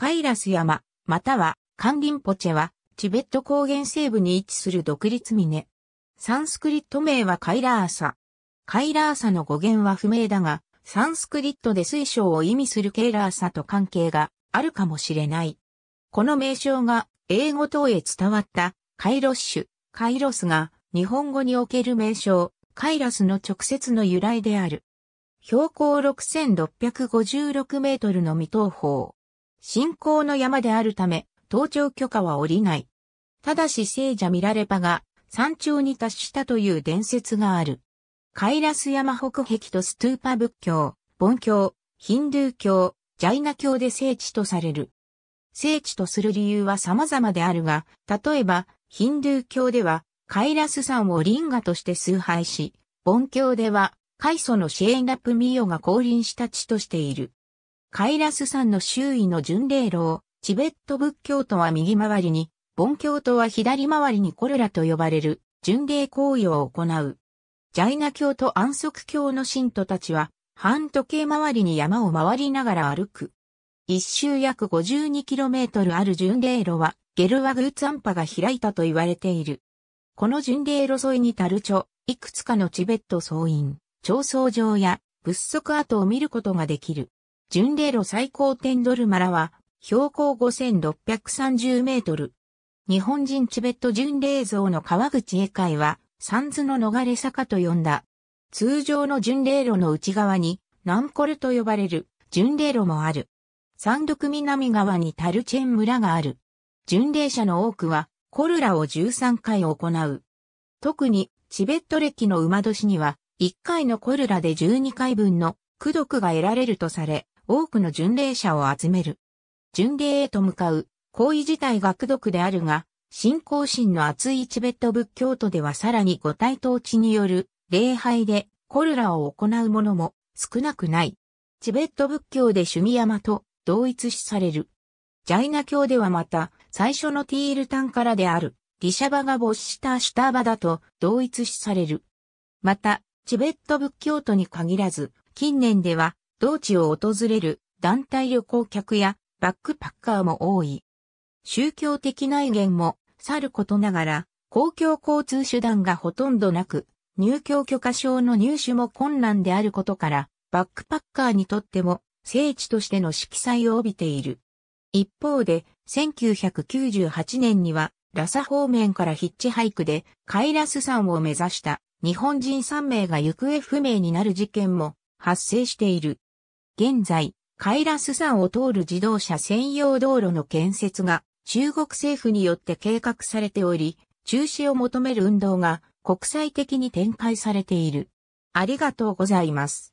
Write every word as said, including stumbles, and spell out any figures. カイラス山、またはカンリンポチェは、チベット高原西部に位置する独立峰。サンスクリット名はカイラーサ。カイラーサの語源は不明だが、サンスクリットで水晶を意味するケイラーサと関係があるかもしれない。この名称が英語等へ伝わったカイロッシュ、カイロスが日本語における名称、カイラスの直接の由来である。標高ろくせんろっぴゃくごじゅうろくメートルの未登峰。信仰の山であるため、登頂許可は下りない。ただし聖者ミラレパが山頂に達したという伝説がある。カイラス山北壁とストゥーパ仏教、ボン教、ヒンドゥー教、ジャイナ教で聖地とされる。聖地とする理由は様々であるが、例えば、ヒンドゥー教では、カイラス山をリンガとして崇拝し、ボン教では、開祖のシェーナプミヨが降臨した地としている。カイラス山の周囲の巡礼路を、チベット仏教徒は右回りに、ボン教徒は左回りにコルラと呼ばれる巡礼行為を行う。ジャイナ教と安息教の信徒たちは、半時計回りに山を回りながら歩く。一周約 ごじゅうにキロメートル ある巡礼路は、ゲルワグーツァンパが開いたと言われている。この巡礼路沿いにタルチョ、いくつかのチベット僧院、彫像場や仏足跡を見ることができる。巡礼路最高点ドルマラは、標高ごせんろっぴゃくさんじゅうメートル。日本人チベット巡礼像の川口英会は、三途の逃れ坂と呼んだ。通常の巡礼路の内側に、ナンコルと呼ばれる巡礼路もある。山麓南側にタルチェン村がある。巡礼者の多くは、コルラをじゅうさんかい行う。特に、チベット暦の馬年には、いっかいのコルラでじゅうにかいぶんの功徳が得られるとされ、多くの巡礼者を集める。巡礼へと向かう。行為自体が功徳であるが、信仰心の厚いチベット仏教徒ではさらに五体統治による礼拝でコルラを行う者も少なくない。チベット仏教で趣味山と同一視される。ジャイナ教ではまた最初のティールタンからであるディシャバが没したシュターバだと同一視される。また、チベット仏教徒に限らず、近年では同地を訪れる団体旅行客やバックパッカーも多い。宗教的内言もさることながら、公共交通手段がほとんどなく、入教許可証の入手も困難であることから、バックパッカーにとっても聖地としての色彩を帯びている。一方で、せんきゅうひゃくきゅうじゅうはちねんには、ラサ方面からヒッチハイクでカイラス山を目指した日本人さんめいが行方不明になる事件も発生している。現在、カイラス山を通る自動車専用道路の建設が、中国政府によって計画されており、中止を求める運動が国際的に展開されている。ありがとうございます。